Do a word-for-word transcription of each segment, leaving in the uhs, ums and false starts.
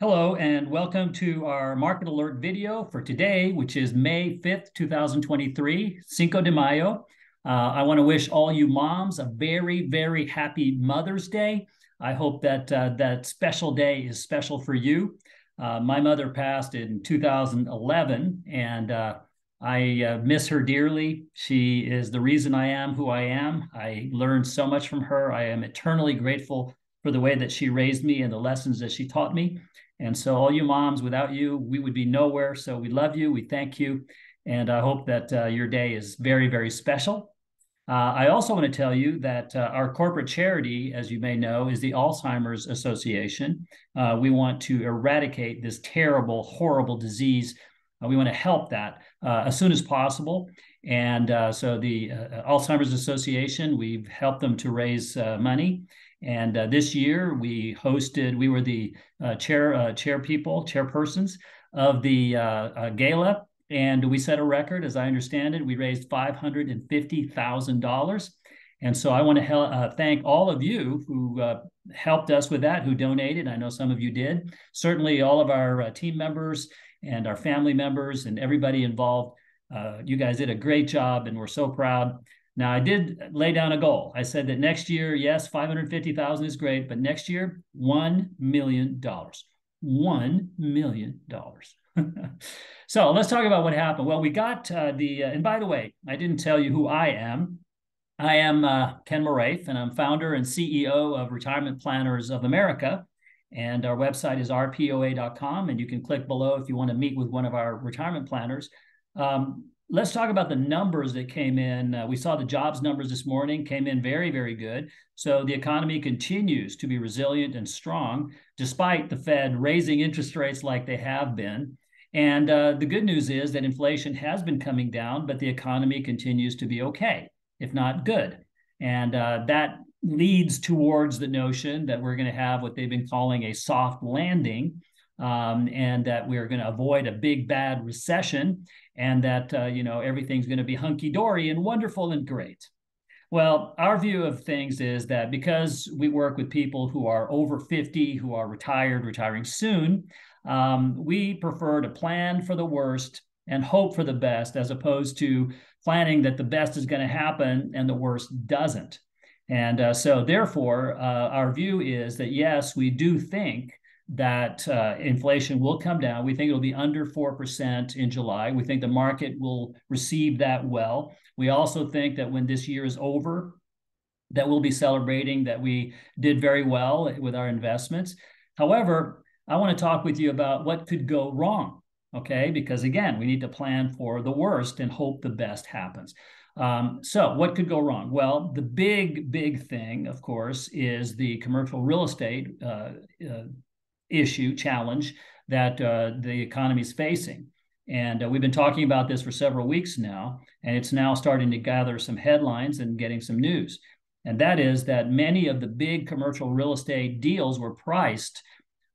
Hello, and welcome to our Market Alert video for today, which is May fifth, two thousand twenty-three, Cinco de Mayo. Uh, I want to wish all you moms a very, very happy Mother's Day. I hope that uh, that special day is special for you. Uh, my mother passed in two thousand eleven, and uh, I uh, miss her dearly. She is the reason I am who I am. I learned so much from her. I am eternally grateful for the way that she raised me and the lessons that she taught me. And so all you moms, without you, we would be nowhere. So we love you. We thank you. And I hope that uh, your day is very, very special. Uh, I also want to tell you that uh, our corporate charity, as you may know, is the Alzheimer's Association. Uh, we want to eradicate this terrible, horrible disease. Uh, we want to help that uh, as soon as possible. And uh, so the uh, Alzheimer's Association, we've helped them to raise uh, money. And uh, this year we hosted, we were the uh, chair, uh, chair people, chairpersons of the uh, uh, gala. And we set a record, as I understand it, we raised five hundred fifty thousand dollars. And so I want to uh, thank all of you who uh, helped us with that, who donated. I know some of you did. Certainly all of our uh, team members and our family members and everybody involved. Uh, you guys did a great job and we're so proud. Now, I did lay down a goal. I said that next year, yes, five hundred fifty thousand dollars is great, but next year, one million dollars. one million dollars. So let's talk about what happened. Well, we got uh, the, uh, and by the way, I didn't tell you who I am. I am uh, Ken Moraif, and I'm founder and C E O of Retirement Planners of America. And our website is R P O A dot com, and you can click below if you want to meet with one of our retirement planners. Um, Let's talk about the numbers that came in. Uh, we saw the jobs numbers this morning came in very, very good. So the economy continues to be resilient and strong, despite the Fed raising interest rates like they have been. And uh, the good news is that inflation has been coming down, but the economy continues to be okay, if not good. And uh, that leads towards the notion that we're going to have what they've been calling a soft landing. Um, and that we're going to avoid a big, bad recession, and that, uh, you know, everything's going to be hunky-dory and wonderful and great. Well, our view of things is that because we work with people who are over fifty, who are retired, retiring soon, um, we prefer to plan for the worst and hope for the best, as opposed to planning that the best is going to happen and the worst doesn't. And uh, so, therefore, uh, our view is that, yes, we do think that uh, inflation will come down. We think it'll be under four percent in July. We think the market will receive that well. We also think that when this year is over, that we'll be celebrating that we did very well with our investments. However, I want to talk with you about what could go wrong, okay? Because again, we need to plan for the worst and hope the best happens. Um, so what could go wrong? Well, the big, big thing, of course, is the commercial real estate uh, uh, issue, challenge that uh, the economy is facing. And uh, we've been talking about this for several weeks now, and it's now starting to gather some headlines and getting some news. And that is that many of the big commercial real estate deals were priced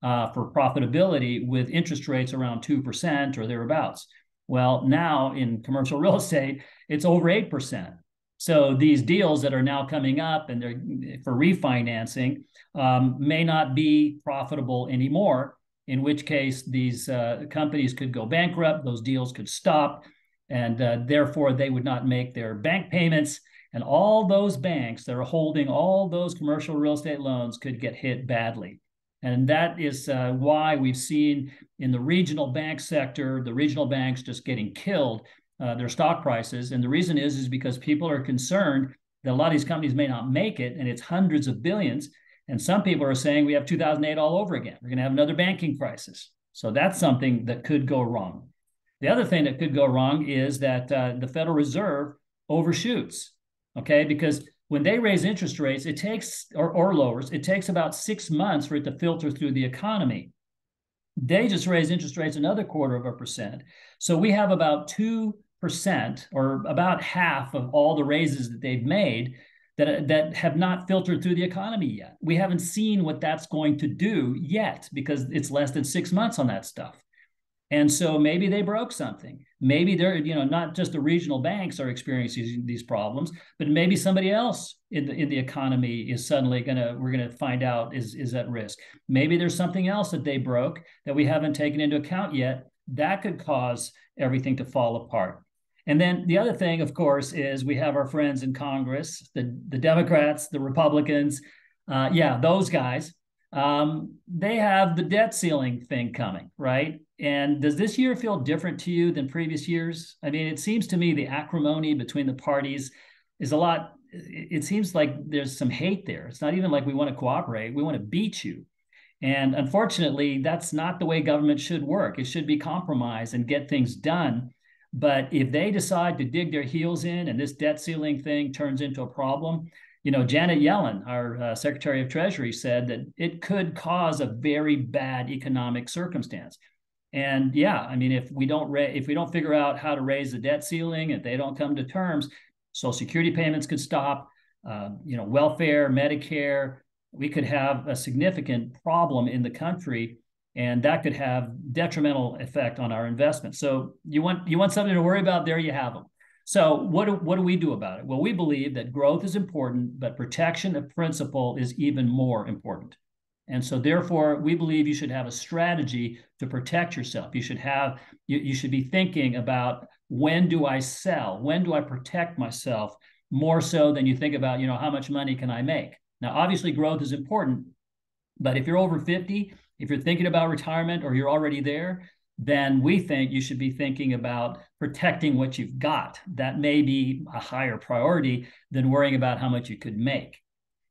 uh, for profitability with interest rates around two percent or thereabouts. Well, now in commercial real estate, it's over eight percent. So these deals that are now coming up and they're for refinancing um, may not be profitable anymore, in which case these uh, companies could go bankrupt, those deals could stop, and uh, therefore they would not make their bank payments. And all those banks that are holding all those commercial real estate loans could get hit badly. And that is uh, why we've seen in the regional bank sector, the regional banks just getting killed. Uh, their stock prices. And the reason is, is because people are concerned that a lot of these companies may not make it, and it's hundreds of billions. And some people are saying we have two thousand eight all over again. We're going to have another banking crisis. So that's something that could go wrong. The other thing that could go wrong is that uh, the Federal Reserve overshoots, okay? Because when they raise interest rates, it takes, or, or lowers, it takes about six months for it to filter through the economy. They just raise interest rates another quarter of a percent. So we have about two percent or about half of all the raises that they've made that, that have not filtered through the economy yet. We haven't seen what that's going to do yet because it's less than six months on that stuff. And so maybe they broke something. Maybe they're, you know, not just the regional banks are experiencing these problems, but maybe somebody else in the in the economy is suddenly gonna, we're gonna find out is, is at risk. Maybe there's something else that they broke that we haven't taken into account yet. That could cause everything to fall apart. And then the other thing, of course, is we have our friends in Congress, the, the Democrats, the Republicans, uh, yeah, those guys. Um, they have the debt ceiling thing coming, right? And does this year feel different to you than previous years? I mean, it seems to me the acrimony between the parties is a lot, it seems like there's some hate there. It's not even like we want to cooperate, we want to beat you. And unfortunately, that's not the way government should work. It should be compromise and get things done. But if they decide to dig their heels in and this debt ceiling thing turns into a problem, you know, Janet Yellen, our uh, Secretary of Treasury, said that it could cause a very bad economic circumstance. And yeah, I mean, if we don't ra- if we don't figure out how to raise the debt ceiling, if they don't come to terms, Social Security payments could stop, uh, you know, welfare, Medicare, we could have a significant problem in the country, and that could have detrimental effect on our investments. So you want you want something to worry about, there you have them. So what do, what do we do about it? Well, we believe that growth is important, but protection of principle is even more important. And so therefore, we believe you should have a strategy to protect yourself. You should have, you, you should be thinking about, when do I sell? When do I protect myself? More so than you think about, you know, how much money can I make? Now, obviously, growth is important, but if you're over fifty, if you're thinking about retirement or you're already there, then we think you should be thinking about protecting what you've got. That may be a higher priority than worrying about how much you could make.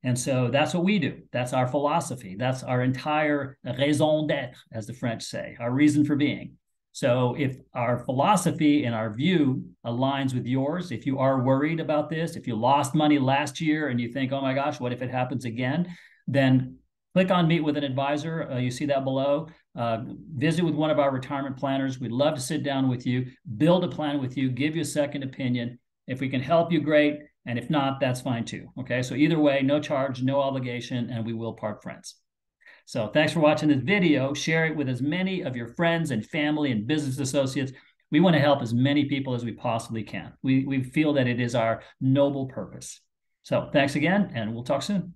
And so that's what we do. That's our philosophy. That's our entire raison d'être, as the French say, our reason for being. So if our philosophy and our view aligns with yours, if you are worried about this, if you lost money last year and you think, oh my gosh, what if it happens again? Then click on Meet with an Advisor. Uh, you see that below. Uh, visit with one of our retirement planners. We'd love to sit down with you, build a plan with you, give you a second opinion. If we can help you, great. And if not, that's fine too. Okay, so either way, no charge, no obligation, and we will part friends. So thanks for watching this video. Share it with as many of your friends and family and business associates. We want to help as many people as we possibly can. We, we feel that it is our noble purpose. So thanks again, and we'll talk soon.